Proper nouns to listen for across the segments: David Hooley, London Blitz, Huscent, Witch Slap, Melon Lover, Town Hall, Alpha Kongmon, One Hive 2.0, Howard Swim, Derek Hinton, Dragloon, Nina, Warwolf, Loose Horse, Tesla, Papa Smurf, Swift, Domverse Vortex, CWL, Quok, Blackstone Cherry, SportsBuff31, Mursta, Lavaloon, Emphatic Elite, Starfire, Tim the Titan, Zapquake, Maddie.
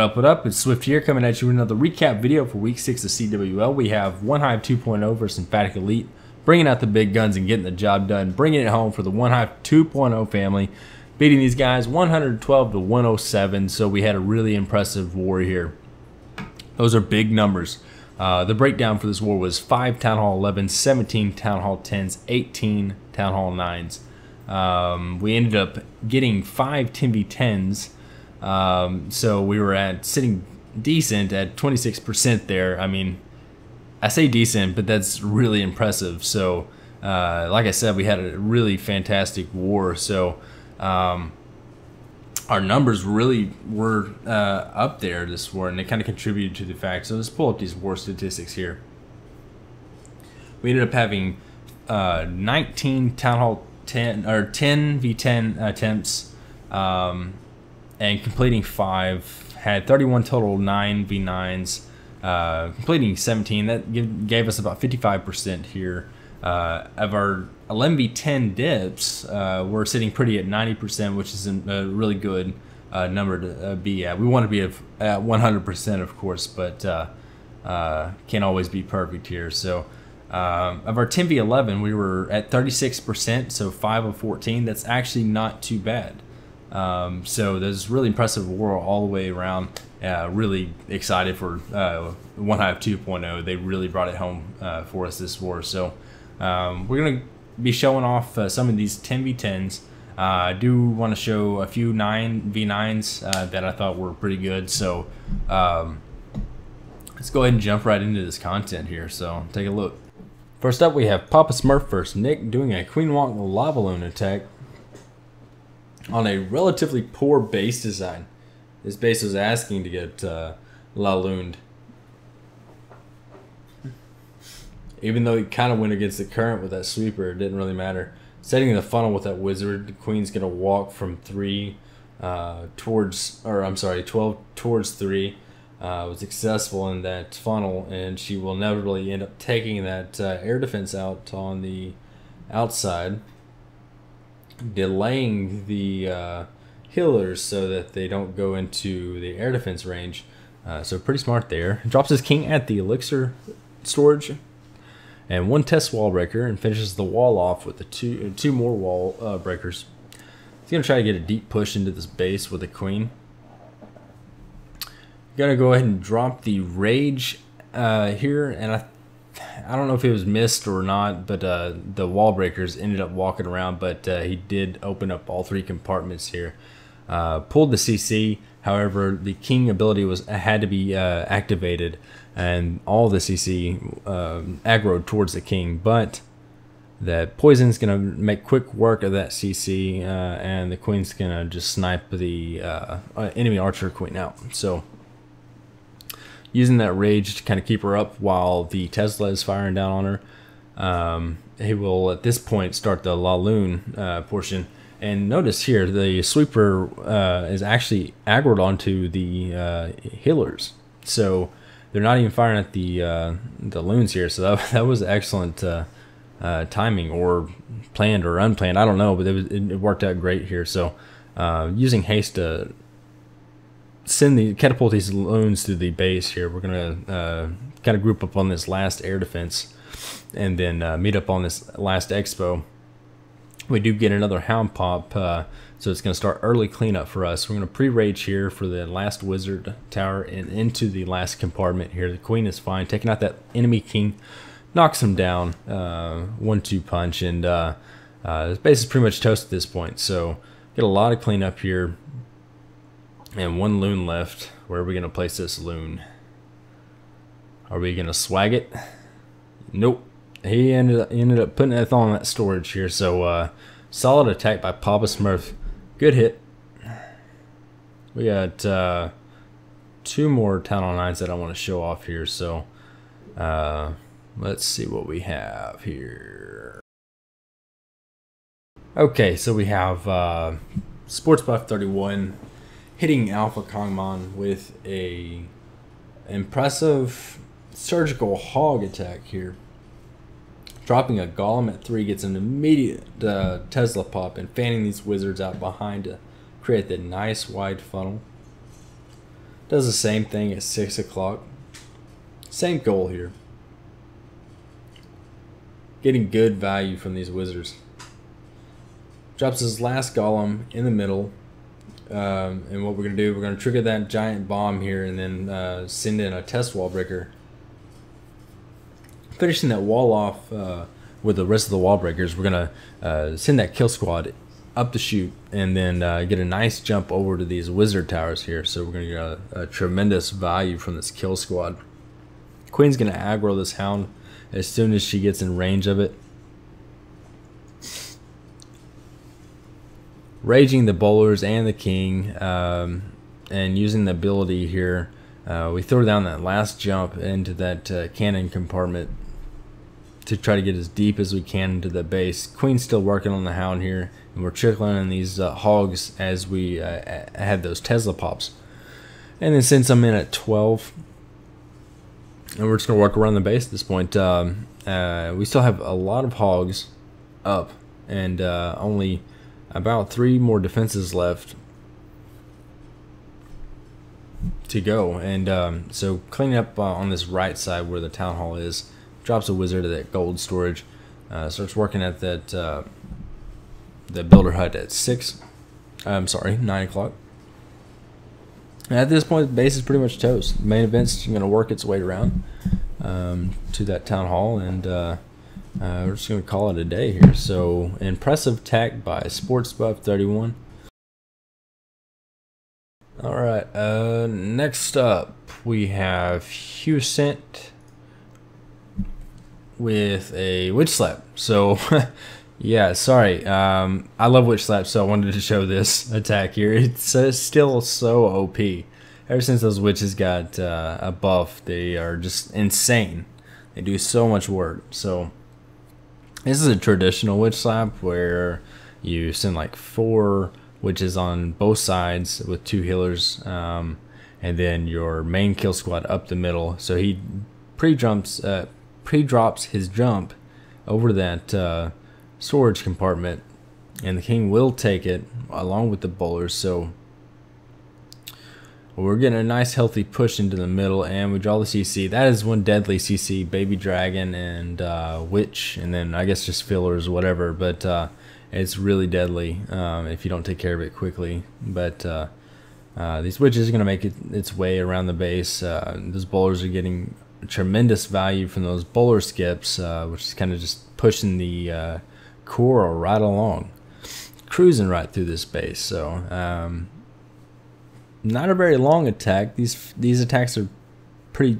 What up, it's Swift here coming at you with another recap video for week 6 of CWL. We have One Hive 2.0 versus Emphatic Elite, bringing out the big guns and getting the job done, bringing it home for the One Hive 2.0 family, beating these guys 112 to 107, so we had a really impressive war here. Those are big numbers. The breakdown for this war was 5 Town Hall 11s, 17 Town Hall 10s, 18 Town Hall 9s. We ended up getting 5 10v10s, so we were sitting decent at 26% there. I mean, I say decent, but that's really impressive. So, like I said, we had a really fantastic war. So, our numbers really were up there this war, and it kind of contributed to the fact. So let's pull up these war statistics here. We ended up having 19 Town Hall 10 or 10v10 attempts, and completing 5. Had 31 total 9v9s, completing 17. That gave us about 55% here. Of our 11v10 dips, we're sitting pretty at 90%, which is a really good number to be at. We want to be at 100%, of course, but can't always be perfect here. So of our 10v11, we were at 36%, so 5 of 14. That's actually not too bad. So there's really impressive war all the way around. Really excited for One Hive 2.0. They really brought it home for us this war. So we're gonna be showing off some of these 10v10s. I do want to show a few 9v9s that I thought were pretty good. So let's go ahead and jump right into this content here. So take a look. First up, we have Papa Smurf versus Nick doing a Queen Walk Lavaloon attack on a relatively poor base design. This base was asking to get Lavalooned, even though he kind of went against the current with that sweeper. It didn't really matter. Setting the funnel with that wizard, the queen's gonna walk from 3 towards, or I'm sorry, 12 towards 3. Was successful in that funnel, and she will inevitably end up taking that air defense out on the outside, delaying the healers so that they don't go into the air defense range. So pretty smart there. Drops his king at the elixir storage and 1 test wall breaker, and finishes the wall off with the two more wall breakers. He's gonna try to get a deep push into this base with the queen. Gonna go ahead and drop the rage here, and I don't know if it was missed or not, but the wall breakers ended up walking around, but he did open up all 3 compartments here. Pulled the CC, however, the king ability had to be activated, and all the CC aggroed towards the king, but that poison's gonna make quick work of that CC, and the queen's gonna just snipe the enemy archer queen out. So using that rage to kind of keep her up while the Tesla is firing down on her, he will at this point start the Lavaloon portion. And notice here the sweeper is actually aggroed onto the healers, so they're not even firing at the loons here. So that was excellent timing, or planned or unplanned, I don't know, but it worked out great here. So using haste to catapult these loons to the base here. We're gonna kind of group up on this last air defense, and then meet up on this last expo. We do get another hound pop, so it's gonna start early cleanup for us. We're gonna pre-rage here for the last wizard tower and into the last compartment here. The queen is fine, taking out that enemy king, knocks him down, 1-2 punch, and this base is pretty much toast at this point. So get a lot of cleanup here. And 1 loon left. Where are we gonna place this loon? Are we gonna swag it? Nope. He ended up putting it on that storage here. So solid attack by Papa Smurf. Good hit. We got 2 more Town Hall 9s that I want to show off here. So let's see what we have here. Okay, so we have SportsBuff31 hitting Alpha Kongmon with a impressive surgical hog attack here. Dropping a golem at 3 gets an immediate Tesla pop, and fanning these wizards out behind to create that nice wide funnel. Does the same thing at 6 o'clock. Same goal here. Getting good value from these wizards. Drops his last golem in the middle. And what we're going to do, we're going to trigger that giant bomb here and then send in a test wall breaker. Finishing that wall off with the rest of the wall breakers, we're going to send that kill squad up the chute and then get a nice jump over to these wizard towers here. So we're going to get a tremendous value from this kill squad. Queen's going to aggro this hound as soon as she gets in range of it. Raging the bowlers and the king, and using the ability here, we throw down that last jump into that cannon compartment to try to get as deep as we can into the base. Queen's still working on the hound here, and we're trickling in these hogs as we have those Tesla pops. And then since I'm in at 12, and we're just going to work around the base at this point, we still have a lot of hogs up, and only about 3 more defenses left to go. And so cleaning up on this right side where the town hall is, drops a wizard at that gold storage, starts working at that the builder hut at 9 o'clock. At this point the base is pretty much toast. Main event's going to work its way around to that town hall, and we're just going to call it a day here. So, impressive tack by SportsBuff31. Alright, next up we have Huscent with a Witch Slap. So, yeah, sorry. I love Witch Slap, so I wanted to show this attack here. It's still so OP. Ever since those witches got a buff, they are just insane. They do so much work. So, this is a traditional witch slap where you send like 4 witches on both sides with 2 healers, and then your main kill squad up the middle. So he pre-drops his jump over that storage compartment, and the king will take it along with the bowlers. So we're getting a nice healthy push into the middle, and we draw the CC. That is one deadly CC, baby dragon and witch, and then I guess just fillers, whatever. But it's really deadly if you don't take care of it quickly. But these witches are going to make its way around the base. Those bowlers are getting tremendous value from those bowler skips, which is kind of just pushing the coral right along, cruising right through this base. So not a very long attack. These attacks are pretty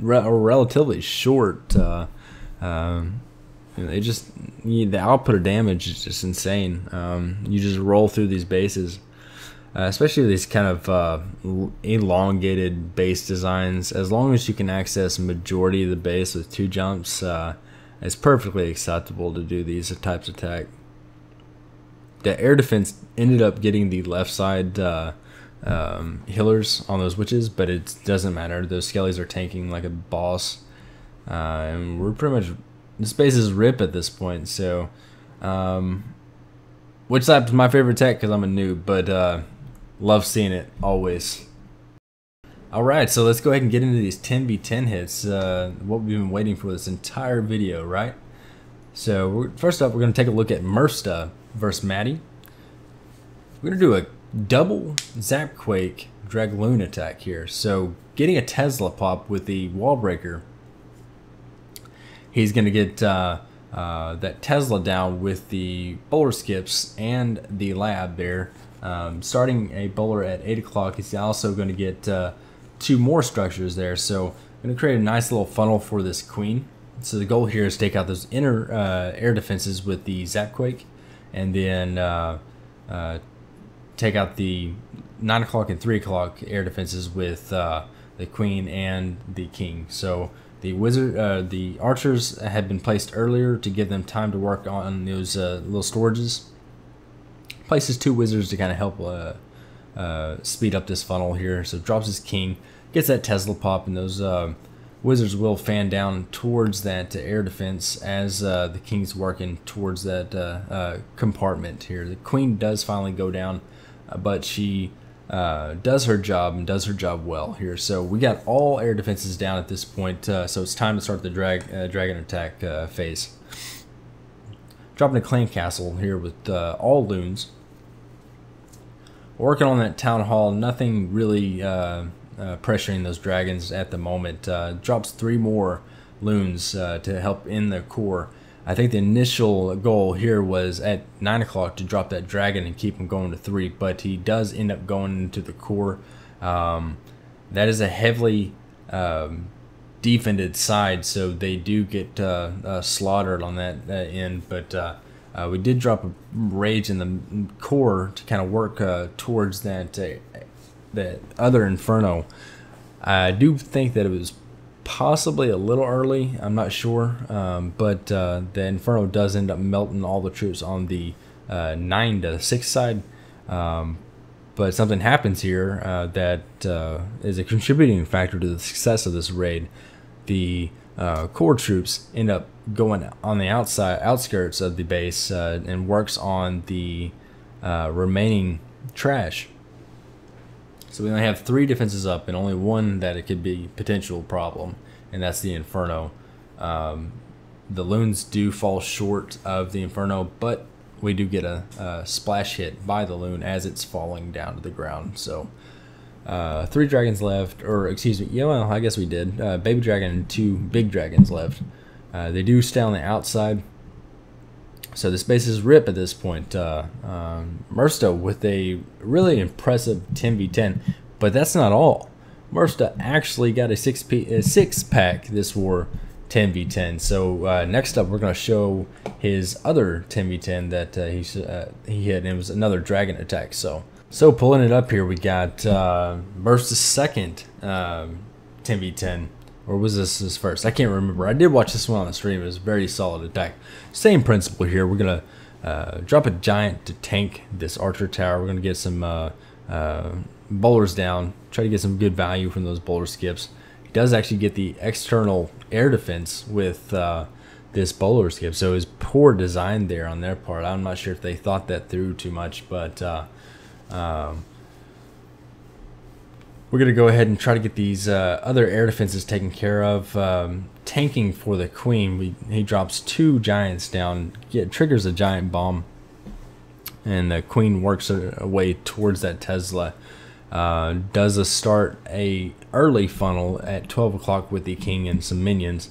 relatively short. They just the output of damage is just insane. You just roll through these bases, especially these kind of elongated base designs. As long as you can access majority of the base with 2 jumps, it's perfectly acceptable to do these types of attack. The air defense ended up getting the left side healers on those witches, but it doesn't matter. Those skellies are tanking like a boss, and we're pretty much, this base is rip at this point. So Witch Slap is my favorite tech because I'm a noob, but love seeing it always. Alright, so let's go ahead and get into these 10v10 hits, what we've been waiting for this entire video, right? So first up we're going to take a look at Mursta versus Maddie. We're going to do a double Zapquake Dragloon attack here. So getting a Tesla pop with the wall breaker, he's going to get that Tesla down with the bowler skips and the lab there. Starting a bowler at 8 o'clock, he's also going to get 2 more structures there. So I'm going to create a nice little funnel for this queen. So the goal here is take out those inner air defenses with the Zapquake, and then take out the 9 o'clock and 3 o'clock air defenses with the queen and the king. So the wizard, the archers had been placed earlier to give them time to work on those little storages. Places 2 wizards to kind of help speed up this funnel here. So drops his king, gets that Tesla pop, and those wizards will fan down towards that air defense as the king's working towards that compartment here. The queen does finally go down, but she does her job and does her job well here. So we got all air defenses down at this point, so it's time to start the dragon attack phase. Dropping a clan castle here with all loons. Working on that town hall, nothing really pressuring those dragons at the moment. Drops 3 more loons to help in the core. I think the initial goal here was at 9 o'clock to drop that dragon and keep him going to 3, but he does end up going into the core. That is a heavily defended side, so they do get slaughtered on that end, but we did drop a rage in the core to kind of work towards that other inferno. I do think that it was possibly a little early. I'm not sure, but the inferno does end up melting all the troops on the 9 to 6 side. But something happens here that is a contributing factor to the success of this raid. The core troops end up going on the outskirts of the base and works on the remaining trash. So we only have 3 defenses up and only 1 that it could be potential problem, and that's the inferno. The loons do fall short of the inferno, but we do get a splash hit by the loon as it's falling down to the ground. So 3 dragons left, or excuse me, yeah, well, I guess we did. Baby dragon and 2 big dragons left. They do stay on the outside. So this base is rip at this point. Mursta with a really impressive 10v10, but that's not all. Mursta actually got a six pack this war 10v10. So next up, we're going to show his other 10v10 that he hit, and it was another dragon attack. So pulling it up here, we got Mursta's second 10v10. Or was this his first? I can't remember. I did watch this one on the stream. It was a very solid attack. Same principle here. We're going to drop a giant to tank this archer tower. We're going to get some bowlers down. Try to get some good value from those bowler skips. He does actually get the external air defense with this bowler skip. So it was poor design there on their part. I'm not sure if they thought that through too much, but... we're going to go ahead and try to get these other air defenses taken care of. Tanking for the queen, he drops 2 giants down, triggers a giant bomb, and the queen works her way towards that Tesla. Does start a early funnel at 12 o'clock with the king and some minions.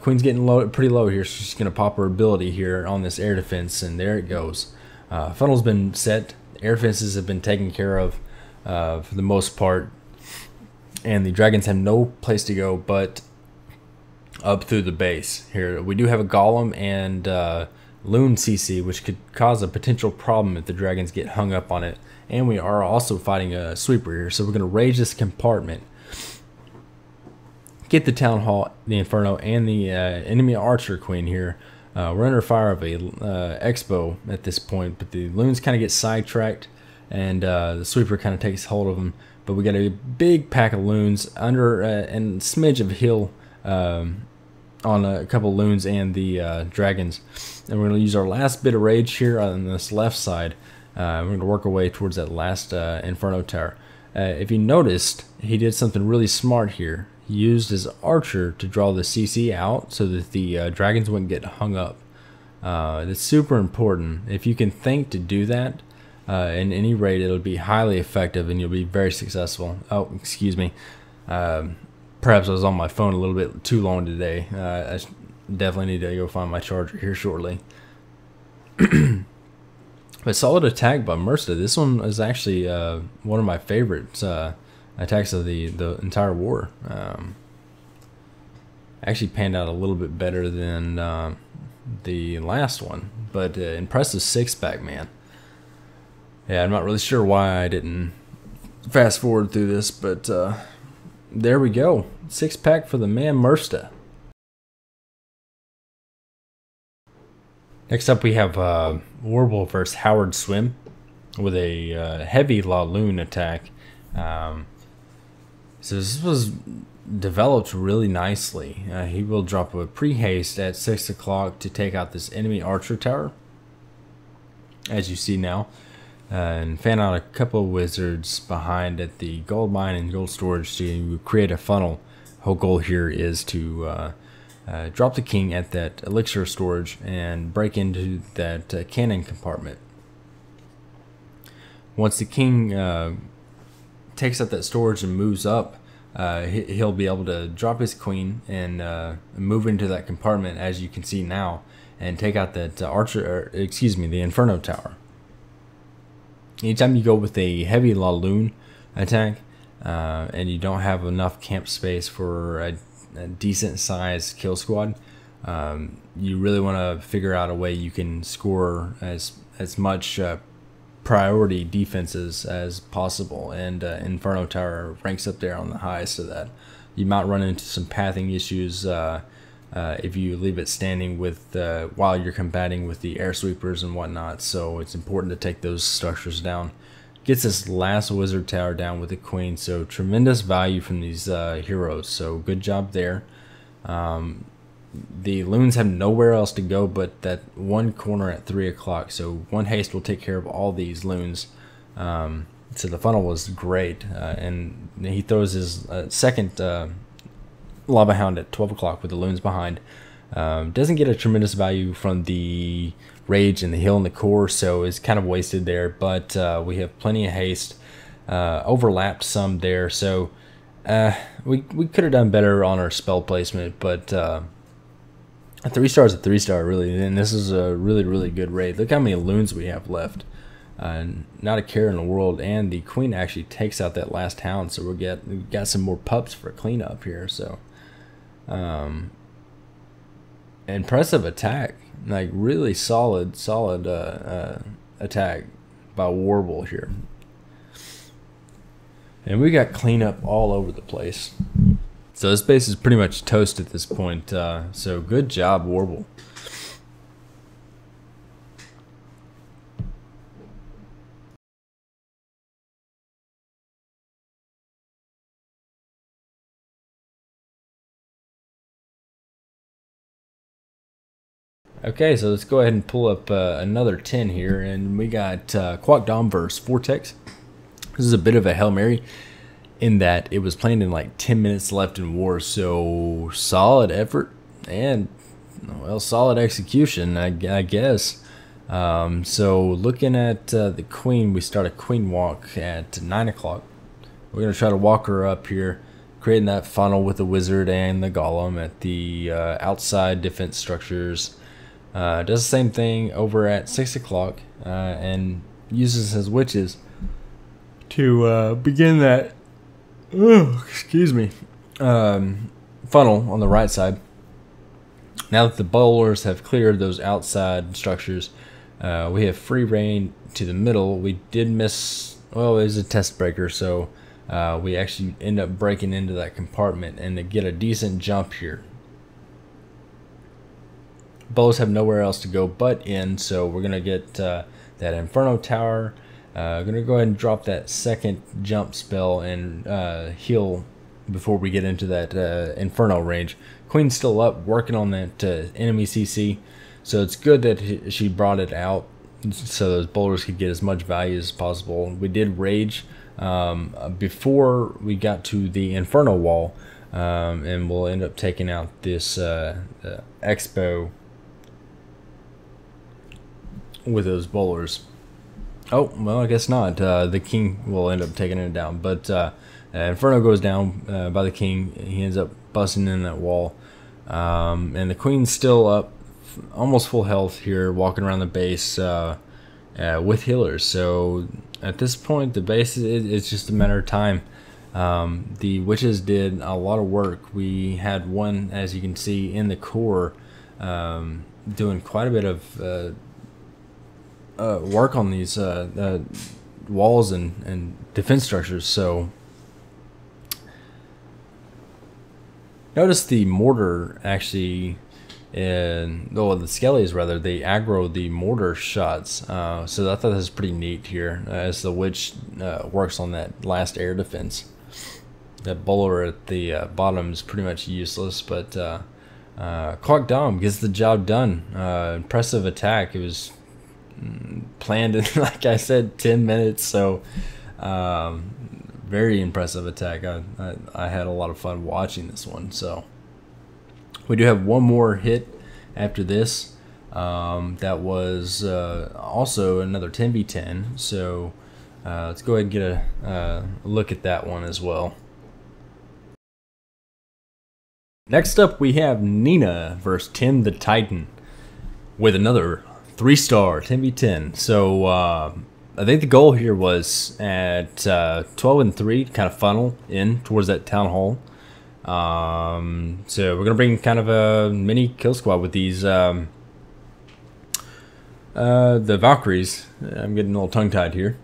Queen's getting low, pretty low here, so she's going to pop her ability here on this air defense, and there it goes. Funnel's been set. Air defenses have been taken care of for the most part. And the dragons have no place to go but up through the base. Here we do have a golem and loon CC, which could cause a potential problem if the dragons get hung up on it. And we are also fighting a sweeper here, so we're going to rage this compartment, get the town hall, the inferno, and the enemy archer queen here. We're under fire of a expo at this point, but the loons kind of get sidetracked, and the sweeper kind of takes hold of them. But we got a big pack of loons under and smidge of hill on a couple loons and the dragons, and we're going to use our last bit of rage here on this left side. We're going to work our way towards that last inferno tower. If you noticed, he did something really smart here. He used his archer to draw the CC out so that the dragons wouldn't get hung up. That's super important. If you can think to do that, in any raid, it'll be highly effective and you'll be very successful. Oh, excuse me. Perhaps I was on my phone a little bit too long today. I definitely need to go find my charger here shortly. But solid attack by Mursta. This one is actually one of my favorite attacks of the entire war. Actually panned out a little bit better than the last one. But impressive 6-pack, man. Yeah, I'm not really sure why I didn't fast forward through this, but there we go. 6-pack for the man Mursta. Next up we have Warwolf versus Howard Swim with a heavy Lavaloon attack. So this was developed really nicely. He will drop a pre-haste at 6 o'clock to take out this enemy archer tower, as you see now. and fan out a couple wizards behind at the gold mine and gold storage to create a funnel. Whole goal here is to drop the king at that elixir storage and break into that cannon compartment. Once the king takes up that storage and moves up, he'll be able to drop his queen and move into that compartment, as you can see now, and take out that archer, or, excuse me, the Inferno Tower. Anytime you go with a heavy Lavaloon attack and you don't have enough camp space for a decent sized kill squad, you really want to figure out a way you can score as much priority defenses as possible, and Inferno Tower ranks up there on the highest of that. You might run into some pathing issues if you leave it standing with while you're combating with the air sweepers and whatnot, so it's important to take those structures down. Gets this last wizard tower down with the queen, so tremendous value from these heroes, so good job there. The loons have nowhere else to go but that one corner at 3 o'clock, so one haste will take care of all these loons. So the funnel was great, and he throws his second lava hound at 12 o'clock with the loons behind. Doesn't get a tremendous value from the rage and the heal and the core, so it's kind of wasted there, but we have plenty of haste, overlapped some there, so we could have done better on our spell placement, but three stars, a 3-star really, and this is a really good raid. Look how many loons we have left, not a care in the world, and the queen actually takes out that last hound, so we've got some more pups for cleanup here. So impressive attack, like really solid attack by Warwolf here, and we got cleanup all over the place. So this base is pretty much toast at this point, so good job, Warble. Okay, so let's go ahead and pull up another 10 here, and we got Quok Domverse Vortex. This is a bit of a Hail Mary, in that it was planned in like 10 minutes left in war, so solid effort and, well, solid execution, I guess. So looking at the queen, we start a queen walk at 9 o'clock. We're going to try to walk her up here, creating that funnel with the wizard and the golem at the outside defense structures. Does the same thing over at 6 o'clock and uses his witches to begin that funnel on the right side. Now that the bowlers have cleared those outside structures, we have free reign to the middle. We did miss, well, it was a test breaker, so we actually end up breaking into that compartment and to get a decent jump here. Bowlers have nowhere else to go but in, so we're gonna get that Inferno Tower. I'm going to go ahead and drop that second jump spell and heal before we get into that Inferno range. Queen's still up, working on that enemy CC, so it's good that she brought it out so those boulders could get as much value as possible. We did rage before we got to the Inferno wall, and we'll end up taking out this expo with those boulders. Oh, well, I guess not. The king will end up taking it down, but Inferno goes down by the king. He ends up busting in that wall, and the queen's still up, almost full health here, walking around the base with healers. So at this point, the base, it's just a matter of time. The witches did a lot of work. We had one, as you can see, in the core, doing quite a bit of work on these walls and defense structures. So notice the mortar actually, the skellies rather, they aggro the mortar shots. So I thought that was pretty neat here as the witch works on that last air defense. That bowler at the bottom is pretty much useless, but Quok Dom gets the job done. Impressive attack. It was planned in, like I said, 10 minutes. So very impressive attack. I had a lot of fun watching this one. So we do have one more hit after this. That was also another 10v10. So let's go ahead and get a look at that one as well. Next up, we have Nina versus Tim the Titan with another 3-star 10v10. So I think the goal here was at 12 and 3 to kind of funnel in towards that town hall. So we're gonna bring kind of a mini kill squad with these the Valkyries. I'm getting a little tongue-tied here.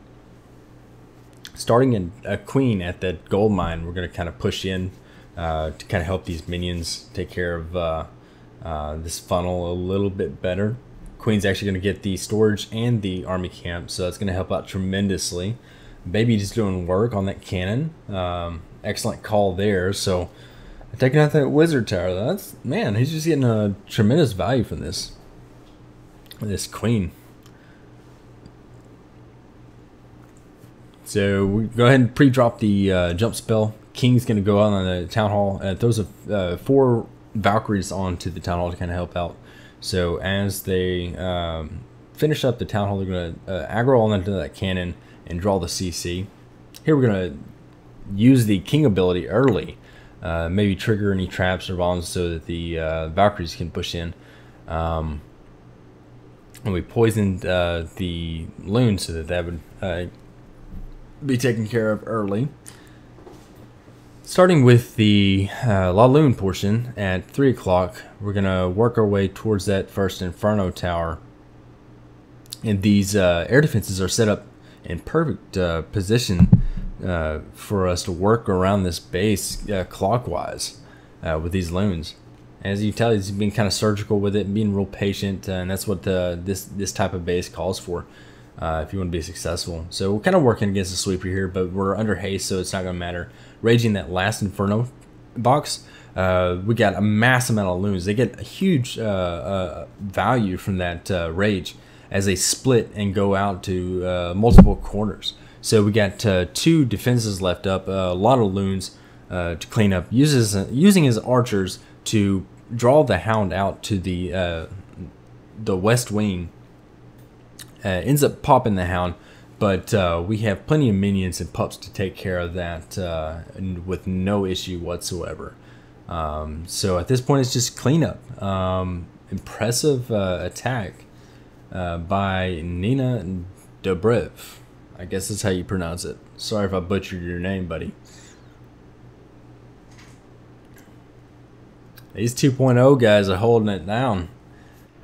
Starting a queen at that gold mine, we're gonna kind of push in. To kind of help these minions take care of this funnel a little bit better. Queen's actually going to get the storage and the army camp, so that's going to help out tremendously. Baby just doing work on that cannon. Excellent call there. So taking out that wizard tower, that's, man, he's just getting a tremendous value from this queen. So we go ahead and pre-drop the jump spell. King's going to go out on the town hall. Those are 4 Valkyries onto the town hall to kind of help out. So as they finish up the town hall, they're going to aggro on into that cannon and draw the CC. Here we're going to use the King ability early. Maybe trigger any traps or bombs so that the Valkyries can push in. And we poisoned the loon so that would be taken care of early. Starting with the Lavaloon portion at 3 o'clock, we're going to work our way towards that first Inferno Tower. And these air defenses are set up in perfect position for us to work around this base clockwise with these loons. As you can tell, he's being kind of surgical with it, being real patient, and that's what this type of base calls for. If you want to be successful. So we're kind of working against the sweeper here, but we're under haste, so it's not going to matter. Raging that last Inferno box, we got a mass amount of loons. They get a huge value from that rage as they split and go out to multiple corners. So we got 2 defenses left up, a lot of loons to clean up. Using his archers to draw the hound out to the west wing. Ends up popping the hound, but we have plenty of minions and pups to take care of that with no issue whatsoever. So at this point, it's just cleanup. Impressive attack by Nina Dobrev. I guess that's how you pronounce it. Sorry if I butchered your name, buddy. These 2.0 guys are holding it down.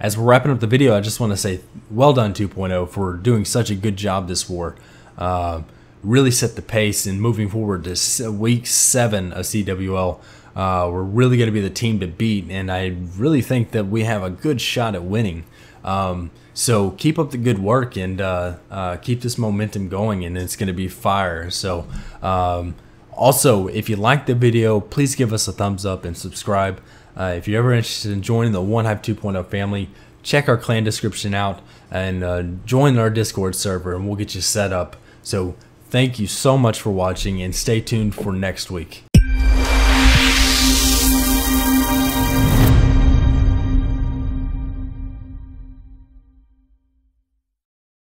As we're wrapping up the video, I just want to say well done 2.0 for doing such a good job this war. Really set the pace and moving forward to week 7 of CWL. We're really going to be the team to beat, and I really think that we have a good shot at winning. So keep up the good work and keep this momentum going, and it's going to be fire. So also, if you liked the video, please give us a thumbs up and subscribe. If you're ever interested in joining the One Hive 2.0 family, check our clan description out and join our Discord server, and we'll get you set up. So thank you so much for watching, and stay tuned for next week.